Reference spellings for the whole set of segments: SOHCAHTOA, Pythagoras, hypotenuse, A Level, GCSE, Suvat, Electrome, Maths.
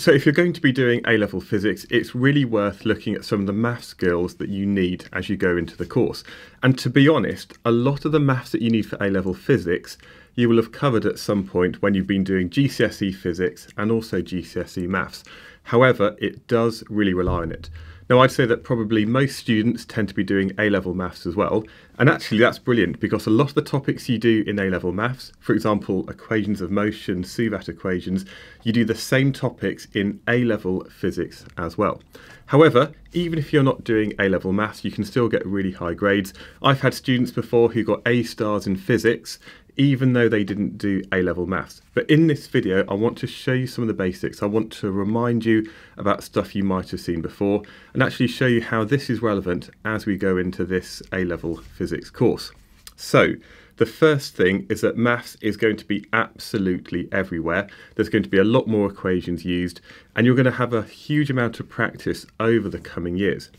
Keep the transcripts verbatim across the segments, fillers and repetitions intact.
So if you're going to be doing A-level physics, it's really worth looking at some of the math skills that you need as you go into the course. And to be honest, a lot of the maths that you need for A-level physics, you will have covered at some point when you've been doing G C S E physics and also G C S E maths. However, it does really rely on it. Now, I'd say that probably most students tend to be doing A-level maths as well. And actually, that's brilliant, because a lot of the topics you do in A-level maths, for example, equations of motion, Suvat equations, you do the same topics in A-level physics as well. However, even if you're not doing A-level maths, you can still get really high grades. I've had students before who got A stars in physics, even though they didn't do A-level maths. But in this video, I want to show you some of the basics. I want to remind you about stuff you might have seen before and actually show you how this is relevant as we go into this A-level physics course. So, the first thing is that maths is going to be absolutely everywhere. There's going to be a lot more equations used, and you're going to have a huge amount of practice over the coming years.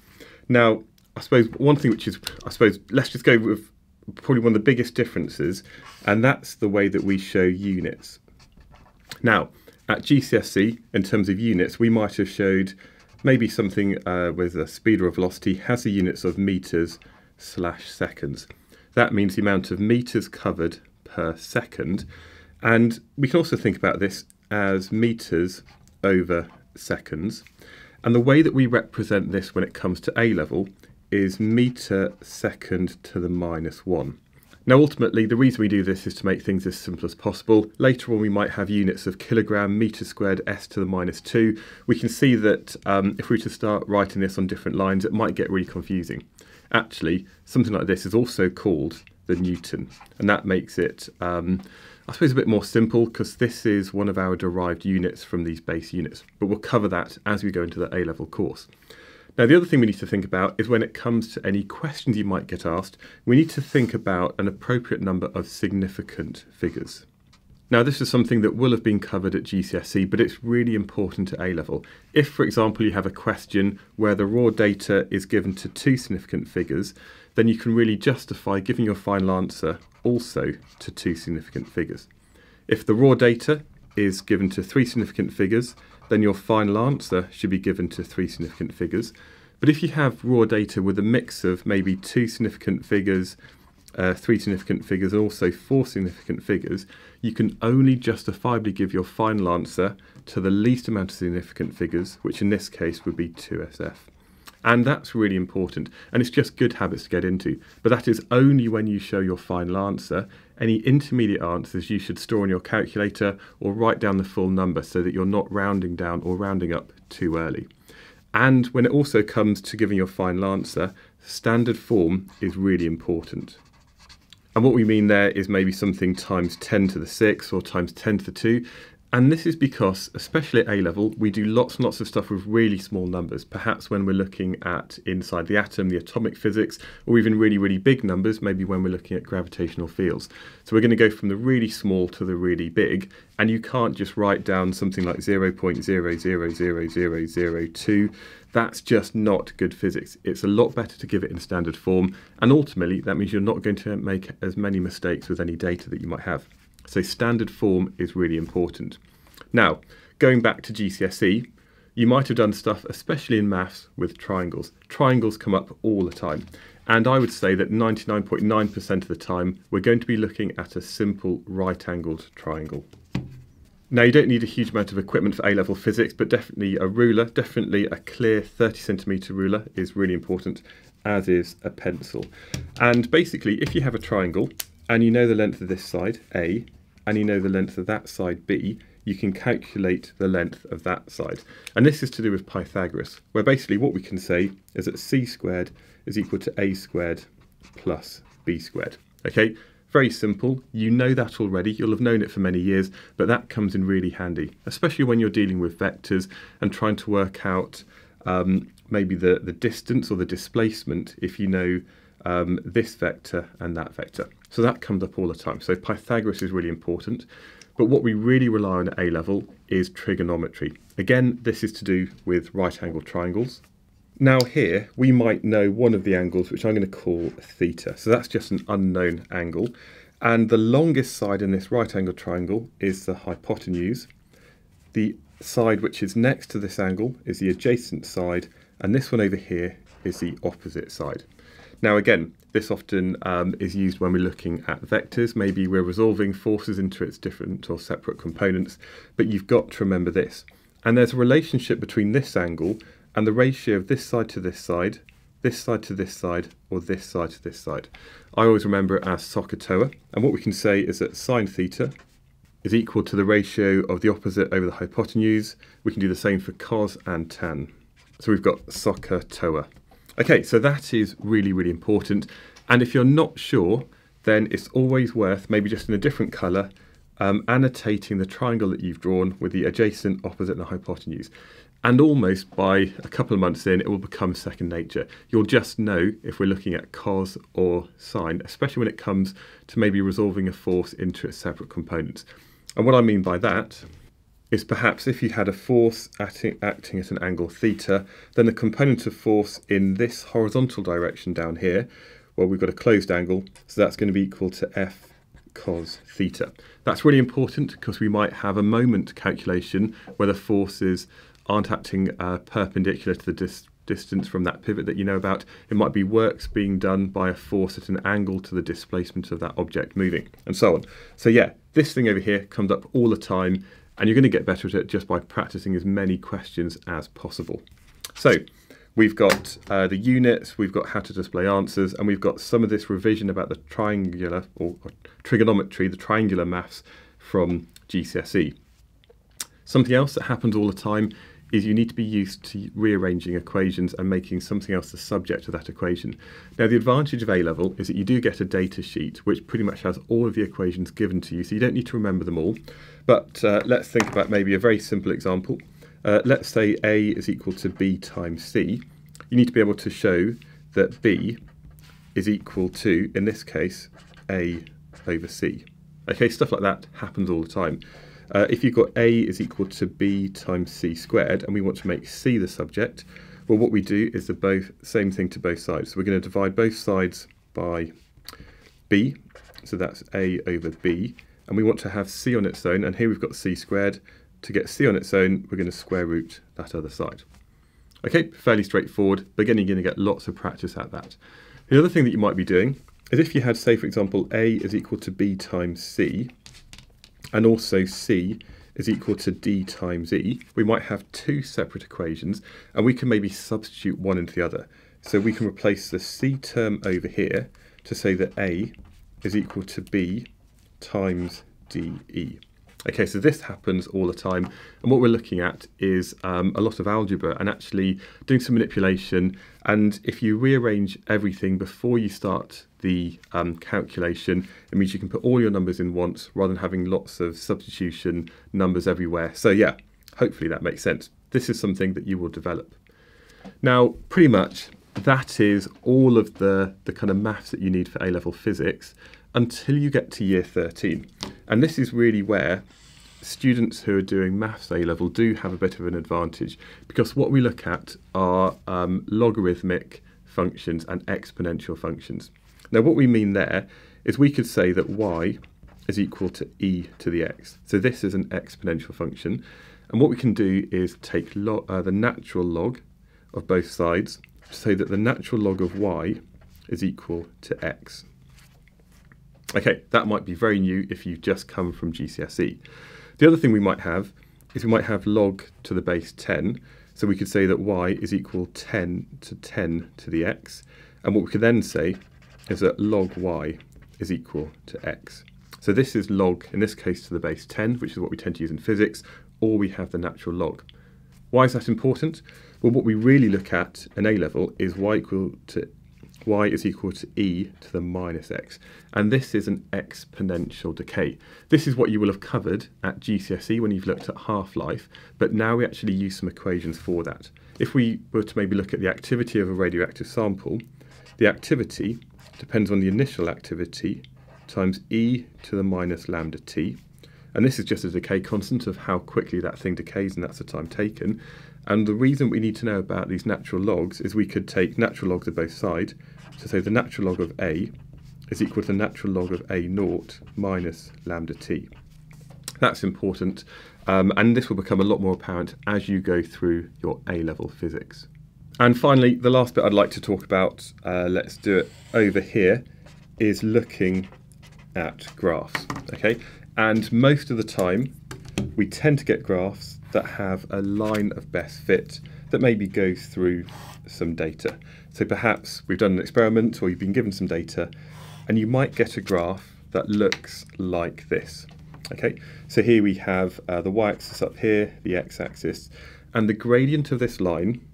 Now, I suppose one thing which is, I suppose, let's just go with probably one of the biggest differences, and that's the way that we show units. Now, at G C S E, in terms of units, we might have showed maybe something uh, with a speed or a velocity has the units of meters slash seconds. That means the amount of meters covered per second. And we can also think about this as meters over seconds. And the way that we represent this when it comes to A level is meter second to the minus one. Now, ultimately, the reason we do this is to make things as simple as possible. Later on, we might have units of kilogram, meter squared, s to the minus two. We can see that um, if we were to start writing this on different lines, it might get really confusing. Actually, something like this is also called the Newton, and that makes it, um, I suppose, a bit more simple, because this is one of our derived units from these base units. But we'll cover that as we go into the A-level course. Now, the other thing we need to think about is when it comes to any questions you might get asked, we need to think about an appropriate number of significant figures. Now, this is something that will have been covered at G C S E, but it's really important at A-level. If, for example, you have a question where the raw data is given to two significant figures, then you can really justify giving your final answer also to two significant figures. If the raw data is given to three significant figures, then your final answer should be given to three significant figures. But if you have raw data with a mix of maybe two significant figures, uh, three significant figures, and also four significant figures, you can only justifiably give your final answer to the least amount of significant figures, which in this case would be two S F. And that's really important, and it's just good habits to get into. But that is only when you show your final answer. Any intermediate answers you should store on your calculator or write down the full number so that you're not rounding down or rounding up too early. And when it also comes to giving your final answer, standard form is really important. And what we mean there is maybe something times ten to the six or times ten to the two. And this is because, especially at A-level, we do lots and lots of stuff with really small numbers. Perhaps when we're looking at inside the atom, the atomic physics, or even really, really big numbers, maybe when we're looking at gravitational fields. So we're going to go from the really small to the really big, and you can't just write down something like zero point zero zero zero zero zero two. That's just not good physics. It's a lot better to give it in standard form, and ultimately that means you're not going to make as many mistakes with any data that you might have. So standard form is really important. Now, going back to G C S E, you might have done stuff, especially in maths, with triangles. Triangles come up all the time. And I would say that ninety-nine point nine percent of the time, we're going to be looking at a simple right-angled triangle. Now, you don't need a huge amount of equipment for A-level physics, but definitely a ruler, definitely a clear thirty centimetre ruler is really important, as is a pencil. And basically, if you have a triangle, and you know the length of this side, A, and you know the length of that side, B, you can calculate the length of that side. And this is to do with Pythagoras, where basically what we can say is that C squared is equal to A squared plus B squared. Okay, very simple. You know that already. You'll have known it for many years, but that comes in really handy, especially when you're dealing with vectors and trying to work out um, maybe the, the distance or the displacement if you know Um, this vector and that vector. So that comes up all the time. So Pythagoras is really important. But what we really rely on at A-level is trigonometry. Again, this is to do with right-angled triangles. Now here, we might know one of the angles, which I'm going to call theta. So that's just an unknown angle. And the longest side in this right-angled triangle is the hypotenuse. The side which is next to this angle is the adjacent side, and this one over here is the opposite side. Now again, this often um, is used when we're looking at vectors. Maybe we're resolving forces into its different or separate components, but you've got to remember this. And there's a relationship between this angle and the ratio of this side to this side, this side to this side, or this side to this side. I always remember it as SOHCAHTOA, and what we can say is that sine theta is equal to the ratio of the opposite over the hypotenuse. We can do the same for cos and tan. So we've got SOHCAHTOA. Okay, so that is really, really important. And if you're not sure, then it's always worth, maybe just in a different colour, um, annotating the triangle that you've drawn with the adjacent, opposite and hypotenuse. And almost by a couple of months in, it will become second nature. You'll just know if we're looking at cos or sine, especially when it comes to maybe resolving a force into its separate components. And what I mean by that is perhaps if you had a force acting, acting at an angle theta, then the component of force in this horizontal direction down here, well, we've got a closed angle, so that's going to be equal to F cos theta. That's really important because we might have a moment calculation where the forces aren't acting uh, perpendicular to the dis distance from that pivot that you know about. It might be works being done by a force at an angle to the displacement of that object moving, and so on. So yeah, this thing over here comes up all the time, and you're going to get better at it just by practicing as many questions as possible. So we've got uh, the units, we've got how to display answers, and we've got some of this revision about the triangular or, or trigonometry, the triangular maths from G C S E. Something else that happens all the time is you need to be used to rearranging equations and making something else the subject of that equation. Now, the advantage of A Level is that you do get a data sheet which pretty much has all of the equations given to you, so you don't need to remember them all. But uh, let's think about maybe a very simple example. Uh, let's say A is equal to B times C. You need to be able to show that B is equal to, in this case, A over C. Okay, stuff like that happens all the time. Uh, if you've got A is equal to B times C squared, and we want to make C the subject, well, what we do is the both same thing to both sides. So we're going to divide both sides by B, so that's A over B, and we want to have C on its own, and here we've got C squared. To get C on its own, we're going to square root that other side. Okay, fairly straightforward, but again, you're going to get lots of practice at that. The other thing that you might be doing is if you had, say, for example, A is equal to B times C, and also C is equal to D times E, we might have two separate equations, and we can maybe substitute one into the other. So we can replace the C term over here to say that A is equal to B times D E. Okay, so this happens all the time, and what we're looking at is um, a lot of algebra and actually doing some manipulation, and if you rearrange everything before you start the um, calculation, it means you can put all your numbers in once rather than having lots of substitution numbers everywhere. So yeah, hopefully that makes sense. This is something that you will develop. Now, pretty much that is all of the, the kind of maths that you need for A-level physics until you get to year thirteen. And this is really where students who are doing maths A-level do have a bit of an advantage, because what we look at are um, logarithmic functions and exponential functions. Now, what we mean there is we could say that y is equal to e to the x. So this is an exponential function. And what we can do is take lo uh, the natural log of both sides to say that the natural log of y is equal to x. Okay, that might be very new if you've just come from G C S E. The other thing we might have is we might have log to the base ten. So we could say that y is equal ten to ten to the x. And what we could then say is that log y is equal to x. So this is log, in this case, to the base ten, which is what we tend to use in physics, or we have the natural log. Why is that important? Well, what we really look at in A-level is y equal to y is equal to e to the minus x, and this is an exponential decay. This is what you will have covered at G C S E when you've looked at half-life, but now we actually use some equations for that. If we were to maybe look at the activity of a radioactive sample, the activity depends on the initial activity times e to the minus lambda t, and this is just a decay constant of how quickly that thing decays, and that's the time taken. And the reason we need to know about these natural logs is we could take natural logs of both sides. So say the natural log of a is equal to the natural log of a naught minus lambda t. That's important, um, and this will become a lot more apparent as you go through your A level physics. And finally, the last bit I'd like to talk about, uh, let's do it over here, is looking at graphs, okay? And most of the time, we tend to get graphs that have a line of best fit that maybe goes through some data. So perhaps we've done an experiment or you've been given some data and you might get a graph that looks like this. Okay, so here we have uh, the y-axis up here, the x-axis, and the gradient of this line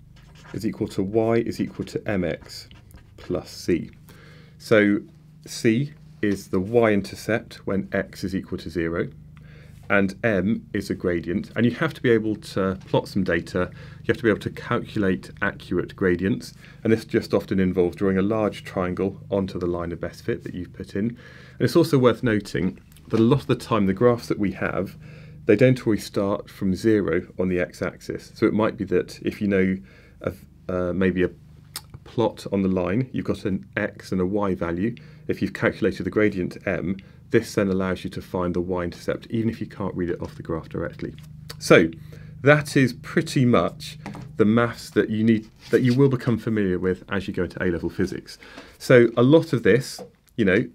is equal to y is equal to mx plus c. So c is the y-intercept when x is equal to zero, and m is a gradient, and you have to be able to plot some data, you have to be able to calculate accurate gradients, and this just often involves drawing a large triangle onto the line of best fit that you've put in. And it's also worth noting that a lot of the time the graphs that we have, they don't always start from zero on the x-axis, so it might be that if you know a, uh, maybe a plot on the line, you've got an x and a y value. If you've calculated the gradient m, this then allows you to find the y-intercept, even if you can't read it off the graph directly. So that is pretty much the maths that you need, that you will become familiar with as you go into A level physics. So a lot of this, you know,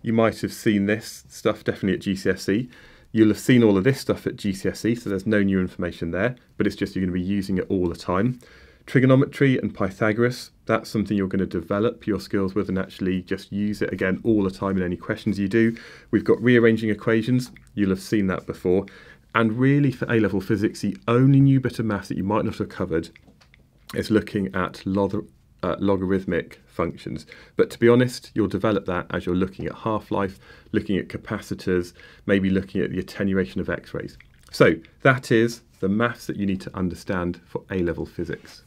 you might have seen this stuff definitely at G C S E. You'll have seen all of this stuff at G C S E, so there's no new information there, but it's just you're going to be using it all the time. Trigonometry and Pythagoras, that's something you're going to develop your skills with and actually just use it again all the time in any questions you do. We've got rearranging equations, you'll have seen that before. And really for A level physics, the only new bit of maths that you might not have covered is looking at log uh, logarithmic functions. But to be honest, you'll develop that as you're looking at half-life, looking at capacitors, maybe looking at the attenuation of x-rays. So that is the maths that you need to understand for A level physics.